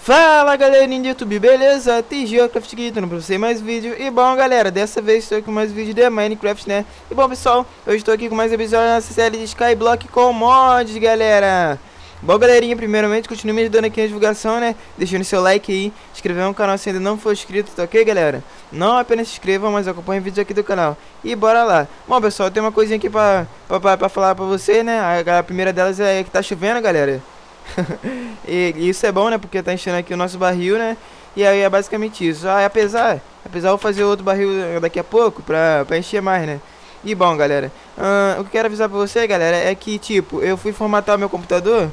Fala galerinha do YouTube, beleza? TG Crafty aqui, dando pra você mais vídeo. E bom galera, dessa vez estou aqui com mais vídeo de Minecraft, né? E bom pessoal, hoje estou aqui com mais episódio da nossa série de Skyblock com mods, galera. Bom galerinha, primeiramente continue me ajudando aqui na divulgação, né? Deixando seu like aí, inscrever no canal se ainda não for inscrito, tá ok galera? Não apenas se inscrevam, mas acompanhem vídeos aqui do canal. E bora lá. Bom pessoal, tem uma coisinha aqui pra falar pra você, né? A primeira delas é que tá chovendo, galera. E isso é bom, né? Porque tá enchendo aqui o nosso barril, né? E aí é basicamente isso. Ah, apesar eu vou fazer outro barril daqui a pouco pra encher mais, né? E bom, galera, o que eu quero avisar pra você, galera, é que, tipo, eu fui formatar meu computador.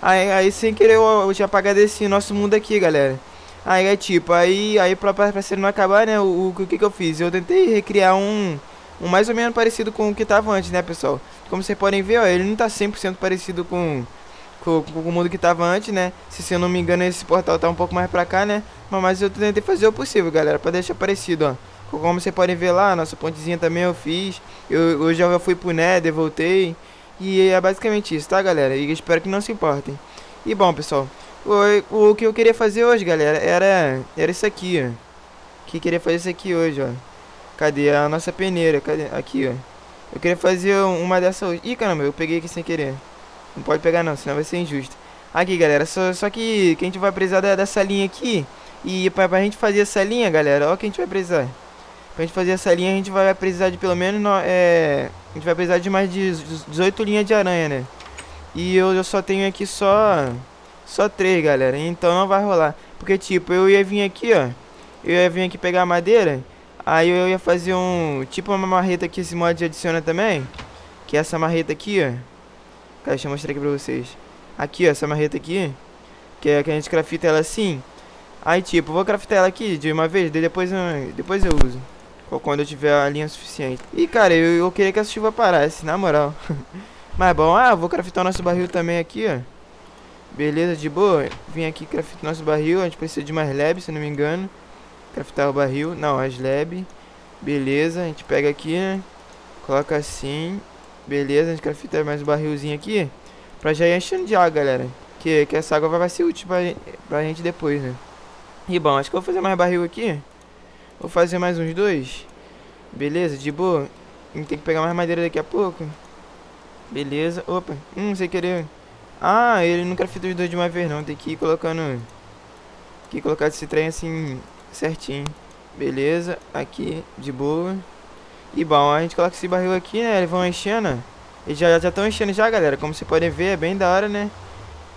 Aí sem querer eu tinha apagado esse nosso mundo aqui, galera. Aí é tipo, aí pra ser não acabar, né? O que eu fiz? Eu tentei recriar um mais ou menos parecido com o que tava antes, né, pessoal? Como vocês podem ver, ó, ele não tá 100% parecido com o mundo que tava antes, né? Se eu não me engano, esse portal tá um pouco mais pra cá, né? Mas eu tentei fazer o possível, galera, pra deixar parecido, ó. Como vocês podem ver lá, a nossa pontezinha também eu fiz. Eu já fui pro Nether, voltei. E é basicamente isso, tá, galera? E espero que não se importem. E bom, pessoal, o que eu queria fazer hoje, galera, era isso aqui, ó. Que eu queria fazer isso aqui hoje, ó. Cadê a nossa peneira? Cadê? Aqui, ó. Eu queria fazer uma dessa hoje. Ih, caramba, eu peguei aqui sem querer. Não pode pegar não, senão vai ser injusto. Aqui, galera, só que a gente vai precisar dessa linha aqui. E pra gente fazer essa linha, galera, ó, que a gente vai precisar. Pra gente fazer essa linha, a gente vai precisar de pelo menos a gente vai precisar de mais de 18 linhas de aranha, né? E eu só tenho aqui só 3, galera. Então não vai rolar. Porque tipo, eu ia vir aqui, ó. Eu ia vir aqui pegar madeira. Aí eu ia fazer tipo uma marreta que esse mod adiciona também. Que é essa marreta aqui, ó. Deixa eu mostrar aqui pra vocês. Aqui, ó, essa marreta aqui. Que a gente crafta ela assim. Aí, tipo, vou craftar ela aqui de uma vez. Depois eu uso. Quando eu tiver a linha suficiente. E, cara, eu queria que essa chuva parasse, na moral. Mas, bom, vou craftar o nosso barril também aqui, ó. Beleza, de boa. Vim aqui craftar o nosso barril. A gente precisa de mais slab, se não me engano. Craftar o barril. Não, as slab. Beleza, a gente pega aqui, né? Coloca assim. Beleza, a gente crafta mais um barrilzinho aqui. Pra já ir enchendo de água, galera. Que essa água vai ser útil pra gente depois, né? E bom, acho que eu vou fazer mais barril aqui. Vou fazer mais uns 2. Beleza, de boa. A gente tem que pegar mais madeira daqui a pouco. Beleza, opa. Sem querer. Ah, ele não crafta os 2 de uma vez não. Tem que ir colocando. Tem que colocar esse trem assim certinho. Beleza, aqui, de boa. E bom, a gente coloca esse barril aqui, né? Eles vão enchendo. Eles já estão enchendo já, galera. Como vocês podem ver, é bem da hora, né?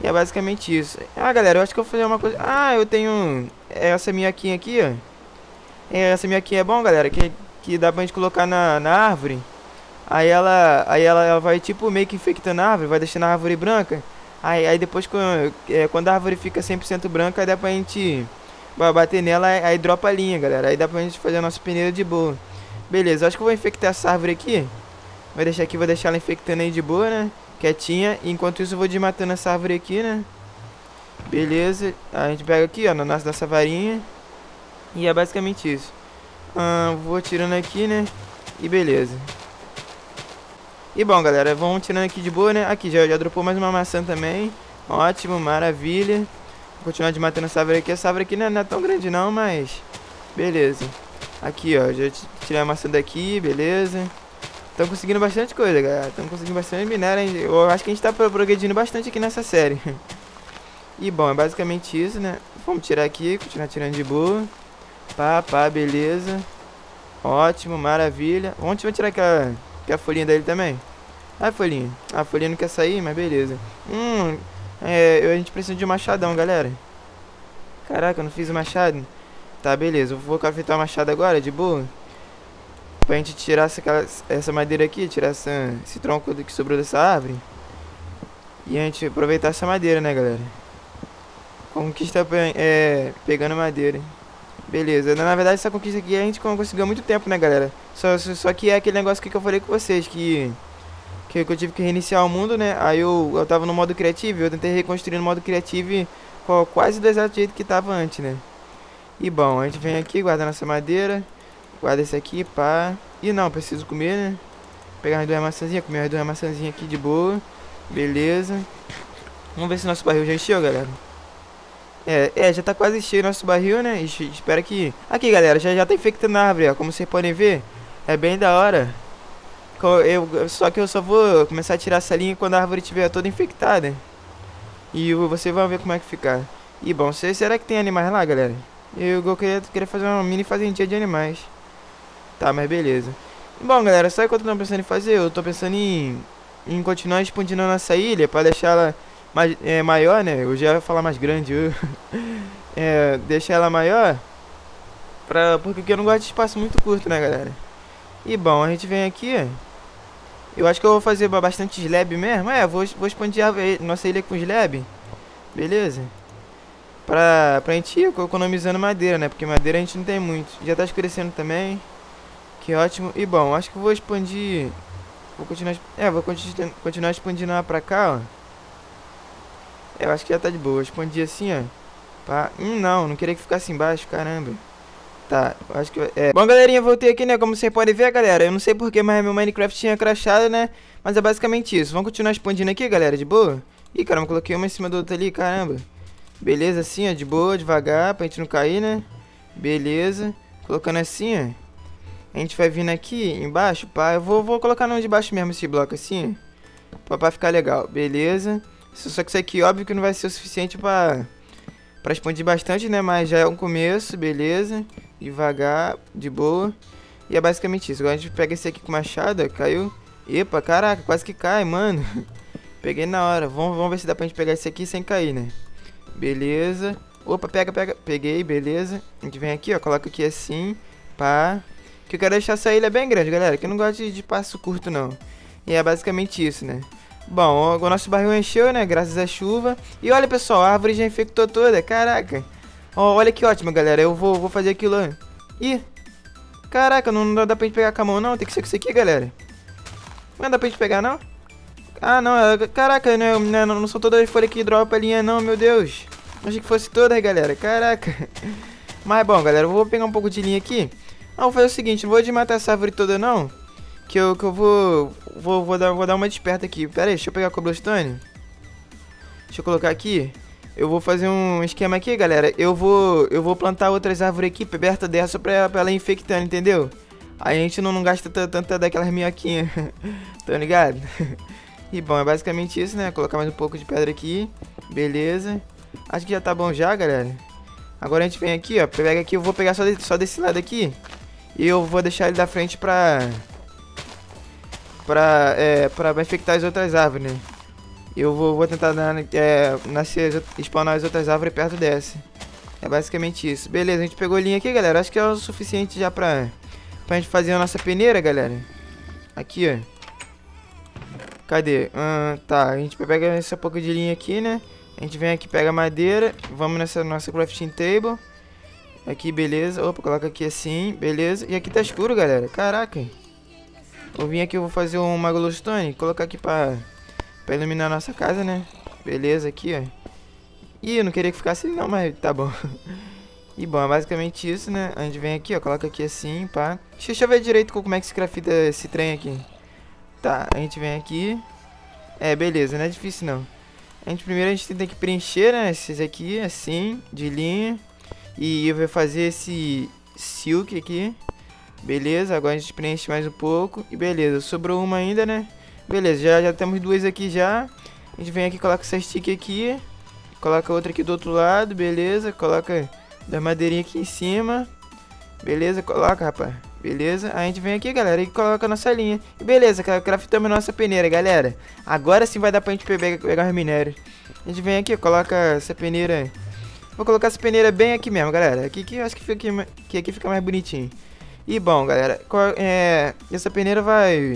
E é basicamente isso. Ah, galera, eu acho que eu vou fazer uma coisa. Ah, eu tenho essa minhoquinha aqui, ó. Essa minhoquinha é bom, galera. Que dá pra gente colocar na árvore. Aí ela vai tipo meio que infectando a árvore. Vai deixando a árvore branca. Aí depois quando a árvore fica 100% branca, aí dá pra gente bater nela. Aí dropa a linha, galera. Aí dá pra gente fazer a nossa peneira de boa. Beleza, acho que eu vou infectar essa árvore aqui. Vou deixar ela infectando aí de boa, né? Quietinha. E enquanto isso eu vou desmatando essa árvore aqui, né? Beleza. A gente pega aqui, ó, na nossa varinha. E é basicamente isso. Vou tirando aqui, né? E beleza. E bom, galera, vamos tirando aqui de boa, né? Aqui, já dropou mais uma maçã também. Ótimo, maravilha. Vou continuar desmatando essa árvore aqui. Essa árvore aqui não é tão grande não, mas... beleza. Aqui, ó, já tirei a maçã daqui, beleza. Estão conseguindo bastante coisa, galera. Estão conseguindo bastante minério, hein? Eu acho que a gente tá progredindo bastante aqui nessa série. E, bom, é basicamente isso, né? Vamos tirar aqui, continuar tirando de boa. Pá, beleza. Ótimo, maravilha. Ontem eu vou tirar aquela folhinha dele também. Ah, folhinha. A folhinha não quer sair, mas beleza. A gente precisa de um machadão, galera. Caraca, eu não fiz o machado. Tá, beleza. Eu vou craftar o machado agora, de boa. Pra gente tirar essa madeira aqui, tirar esse tronco que sobrou dessa árvore. E a gente aproveitar essa madeira, né, galera? Conquista pegando madeira. Beleza. Na verdade, essa conquista aqui a gente conseguiu há muito tempo, né, galera? Só que é aquele negócio que eu falei com vocês, que eu tive que reiniciar o mundo, né? Aí eu tava no modo criativo, eu tentei reconstruir no modo criativo quase do exato jeito que tava antes, né? E bom, a gente vem aqui, guarda nossa madeira. Guarda esse aqui, pá. E não, preciso comer, né? Pegar as duas maçãzinhas, comer as duas maçãzinhas aqui de boa. Beleza. Vamos ver se nosso barril já encheu, galera. Já tá quase cheio nosso barril, né? Espera que... Aqui, galera, já tá infectando a árvore, ó. Como vocês podem ver, é bem da hora. Só que eu só vou começar a tirar essa linha quando a árvore estiver toda infectada. E vocês vão ver como é que ficar. E bom, será que tem animais lá, galera? Eu queria fazer uma mini fazendinha de animais. Tá, mas beleza. Bom, galera, sabe o que eu tô pensando em fazer? Eu tô pensando em continuar expandindo a nossa ilha pra deixar ela mais, maior, né? Eu já ia falar mais grande. Deixar ela maior. Porque eu não gosto de espaço muito curto, né, galera? E bom, a gente vem aqui. Eu acho que eu vou fazer bastante slab mesmo. Vou expandir a nossa ilha com slab. Beleza? Pra gente ir economizando madeira, né? Porque madeira a gente não tem muito. Já tá escurecendo também. Que ótimo. E bom, acho que eu vou expandir. Vou continuar expandindo lá pra cá, ó. Eu acho que já tá de boa. Expandir assim, ó. Pá. Não queria que ficasse embaixo, caramba. Tá, acho que é. Bom, galerinha, voltei aqui, né? Como vocês podem ver, galera, eu não sei porquê, mas meu Minecraft tinha crashado, né? Mas é basicamente isso. Vamos continuar expandindo aqui, galera, de boa? Ih, caramba, coloquei uma em cima da outra ali, caramba. Beleza, assim, ó, de boa, devagar, pra gente não cair, né? Beleza. Colocando assim, ó. A gente vai vindo aqui embaixo, pá. Eu vou colocar no de baixo mesmo esse bloco assim, pra ficar legal. Beleza. Só que isso aqui, óbvio que não vai ser o suficiente pra expandir bastante, né? Mas já é um começo, beleza. Devagar, de boa. E é basicamente isso. Agora a gente pega esse aqui com machado, caiu. Epa, caraca, quase que cai, mano. Peguei na hora. Vamos ver se dá pra gente pegar esse aqui sem cair, né? Beleza. Opa, pega. Peguei, beleza. A gente vem aqui, ó, coloca aqui assim, pá. Que eu quero deixar essa ilha bem grande, galera. Que eu não gosto de passo curto, não. E é basicamente isso, né? Bom, o nosso barril encheu, né? Graças à chuva. E olha, pessoal, a árvore já infectou toda. Caraca. Oh, olha que ótimo, galera. Eu vou fazer aquilo. Ih. Caraca, não dá pra gente pegar com a mão, não. Tem que ser com isso aqui, galera. Não dá pra gente pegar, não? Ah, não. Caraca, não são todas as folhas que dropam a linha, não. Meu Deus. Achei que fosse todas, galera. Caraca. Mas, bom, galera. Eu vou pegar um pouco de linha aqui. Vou fazer o seguinte, não vou desmatar essa árvore toda não. Que eu vou dar uma desperta aqui. Pera aí, deixa eu pegar a cobblestone. Deixa eu colocar aqui. Eu vou fazer um esquema aqui, galera. Eu vou plantar outras árvores aqui perto dessa pra ela infectando, entendeu? Aí a gente não gasta tanta daquelas minhoquinhas. Tá ligado? E bom, é basicamente isso, né? Colocar mais um pouco de pedra aqui. Beleza. Acho que já tá bom já, galera. Agora a gente vem aqui, ó. Pega aqui, eu vou pegar só desse lado aqui. E eu vou deixar ele da frente pra infectar as outras árvores, né? Eu vou tentar spawnar as outras árvores perto dessa. É basicamente isso. Beleza, a gente pegou a linha aqui, galera. Acho que é o suficiente já pra gente fazer a nossa peneira, galera. Aqui, ó. Cadê? Tá, a gente pega essa pouco de linha aqui, né? A gente vem aqui, pega madeira. Vamos nessa nossa crafting table. Aqui, beleza. Opa, coloca aqui assim. Beleza. E aqui tá escuro, galera. Caraca. Eu vim aqui, eu vou fazer uma glowstone. Colocar aqui pra iluminar a nossa casa, né? Beleza, aqui, ó. Ih, eu não queria que ficasse assim, não, mas tá bom. E bom, é basicamente isso, né? A gente vem aqui, ó. Coloca aqui assim, pá. Deixa eu ver direito como é que se crafta esse trem aqui. Tá, a gente vem aqui. Beleza. Não é difícil, não. Primeiro a gente tem que preencher, né? Esses aqui, assim, de linha. E eu vou fazer esse silk aqui. Beleza, agora a gente preenche mais um pouco. E beleza, sobrou uma ainda, né? Beleza, já temos duas aqui já. A gente vem aqui, coloca essa stick aqui. Coloca outra aqui do outro lado, beleza. Coloca da madeirinha aqui em cima. Beleza, coloca, rapaz. Beleza, a gente vem aqui, galera, e coloca a nossa linha. E beleza, craftamos nossa peneira, galera. Agora sim vai dar pra gente pegar os minérios. A gente vem aqui, coloca essa peneira... Vou colocar essa peneira bem aqui mesmo, galera. Aqui que eu acho que aqui fica mais bonitinho. E bom, galera, essa peneira vai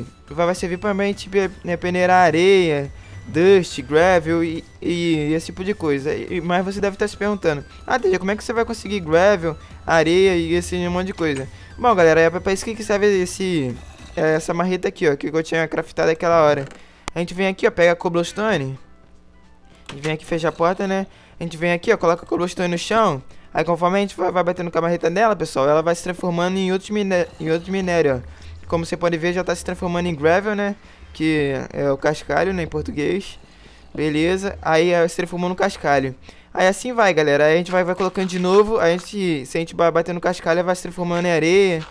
servir pra gente, né, peneirar areia, dust, gravel e esse tipo de coisa. Mas você deve estar se perguntando: ah, TG, como é que você vai conseguir gravel, areia e esse monte de coisa? Bom, galera, é pra isso que serve essa marreta aqui, ó, que eu tinha craftado aquela hora. A gente vem aqui, ó, pega a cobblestone. A gente vem aqui, fecha a porta, né? A gente vem aqui, ó, coloca a cobblestone no chão. Aí conforme a gente vai batendo com a marreta nela, pessoal, ela vai se transformando em outros minérios. Como você pode ver, já tá se transformando em gravel, né? Que é o cascalho, né, em português. Beleza, aí se transformou no cascalho. Aí assim vai, galera. Aí a gente vai colocando de novo. Aí se a gente bater no cascalho, vai se transformando em areia.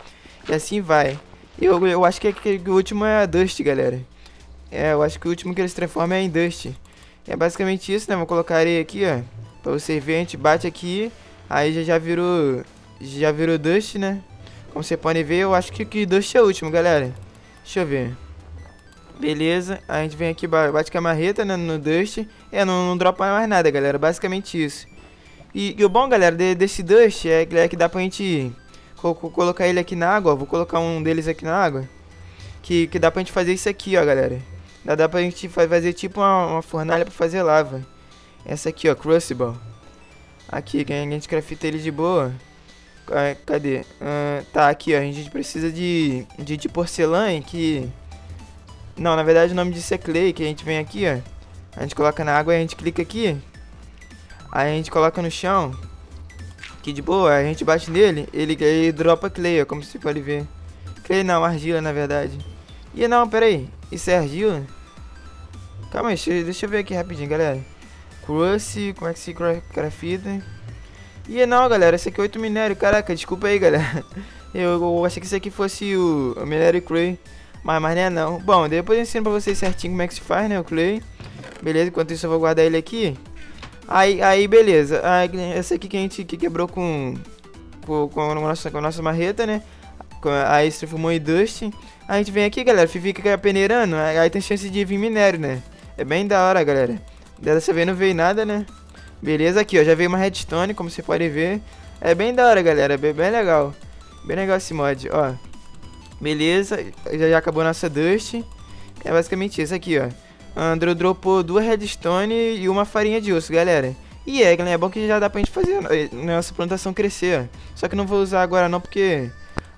E assim vai. Eu acho que o último é a Dust, galera. É, eu acho que o último que eles transformam é em Dust. É basicamente isso, né? Vou colocar areia aqui, ó. Pra você ver, a gente bate aqui. Aí já virou Dust, né? Como você pode ver, eu acho que Dust é o último, galera. Deixa eu ver. Beleza, a gente vem aqui, bate com a marreta, né, no Dust. É, não dropa mais nada, galera. Basicamente isso. E o bom, galera, desse Dust é que dá pra gente colocar ele aqui na água, ó. Vou colocar um deles aqui na água. Que dá pra gente fazer isso aqui, ó, galera. Dá pra gente fazer tipo uma fornalha pra fazer lava. Essa aqui, ó, Crucible. Aqui, que a gente crafta ele de boa. Cadê? Tá, aqui, ó. A gente precisa de porcelana que... Não, na verdade o nome disso é clay, que a gente vem aqui, ó. A gente coloca na água e a gente clica aqui. Aí a gente coloca no chão. Aqui de boa, a gente bate nele, ele dropa clay, ó, como você pode ver. Clay não, argila na verdade. Ih, não, pera aí. Isso é argila? Calma aí, deixa eu ver aqui rapidinho, galera. Crush, como é que se crafta? Ih, não, galera, esse aqui é 8 minério, caraca, desculpa aí, galera. Eu achei que isso aqui fosse o minério clay. Mas não é não. Bom, depois eu ensino pra vocês certinho como é que se faz, né, o clay. Beleza, enquanto isso eu vou guardar ele aqui. Aí beleza. Aí, essa aqui que a gente quebrou com a nossa marreta, né. Aí se transformou em Dust. A gente vem aqui, galera, fica peneirando. Aí tem chance de vir minério, né. É bem da hora, galera. Dessa vez não veio nada, né. Beleza, aqui, ó, já veio uma redstone, como você pode ver. É bem da hora, galera, é bem legal. Bem legal esse mod, ó. Beleza, já acabou a nossa Dust. É basicamente isso aqui, ó. Andrew dropou 2 redstone e 1 farinha de osso, galera. E galera, é bom que já dá pra gente fazer nossa plantação crescer, ó. Só que não vou usar agora não, porque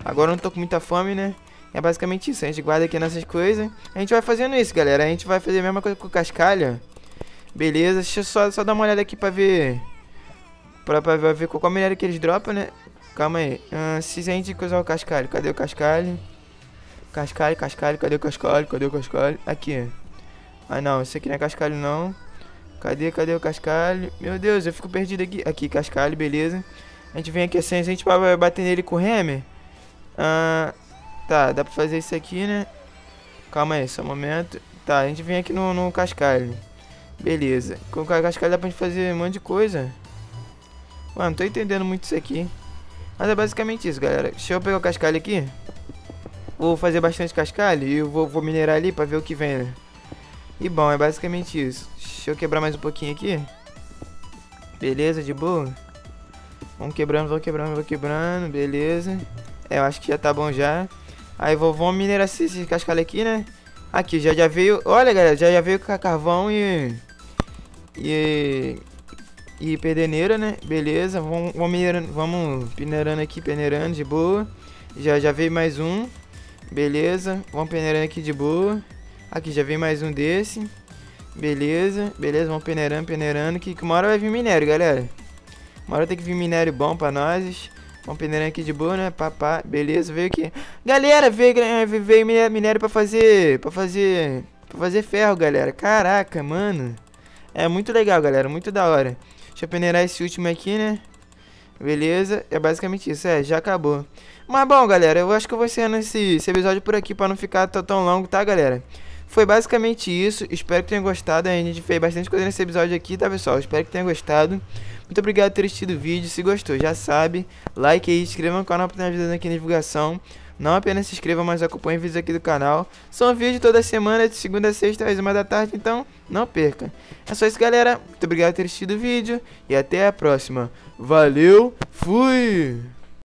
agora eu não tô com muita fome, né. É basicamente isso, a gente guarda aqui nossas coisas. A gente vai fazendo isso, galera. A gente vai fazer a mesma coisa com o cascalho. Beleza, deixa eu só dar uma olhada aqui pra ver... Pra ver qual minério que eles dropam, né. Calma aí, se a gente usar o cascalho, cadê o cascalho? Cascalho, cadê o cascalho? Aqui. Ah não, isso aqui não é cascalho não. Cadê o cascalho? Meu Deus, eu fico perdido aqui. Aqui, cascalho, beleza. A gente vem aqui assim, a gente vai bater nele com o hammer. Tá, dá pra fazer isso aqui, né? Calma aí, só um momento. Tá, a gente vem aqui no cascalho. Beleza, com o cascalho dá pra gente fazer um monte de coisa. Mano, não tô entendendo muito isso aqui. Mas é basicamente isso, galera. Deixa eu pegar o cascalho aqui. Vou fazer bastante cascalho e eu vou minerar ali pra ver o que vem, né? E bom, é basicamente isso. Deixa eu quebrar mais um pouquinho aqui. Beleza, de boa. Vamos quebrando, vou quebrando. Beleza. É, eu acho que já tá bom já. Aí vamos minerar esse cascalho aqui, né? Aqui, já veio... Olha, galera, já veio com carvão e peneira, né? Beleza, vamos minerando aqui, peneirando de boa. Já veio mais um. Beleza, vamos peneirando aqui de boa. Aqui já veio mais um desse. Beleza, vamos peneirando. Que uma hora vai vir minério, galera. Uma hora tem que vir minério bom pra nós. Vamos peneirando aqui de boa, né? Papá, beleza, veio aqui. Galera, veio minério pra fazer. Pra fazer ferro, galera. Caraca, mano. É muito legal, galera, muito da hora. Deixa eu peneirar esse último aqui, né? Beleza, é basicamente isso, já acabou. Mas bom, galera, eu acho que eu vou encerrando esse episódio por aqui pra não ficar tão longo, tá, galera? Foi basicamente isso, espero que tenham gostado. A gente fez bastante coisa nesse episódio aqui, tá, pessoal? Espero que tenham gostado. Muito obrigado por ter assistido o vídeo, se gostou, já sabe. Like aí, inscreva no canal pra ter ajudado aqui na divulgação. Não apenas se inscreva, mas acompanhe vídeos aqui do canal. São vídeos toda semana, de segunda a sexta, às 1 da tarde, então não perca. É só isso, galera. Muito obrigado por ter assistido o vídeo e até a próxima. Valeu, fui!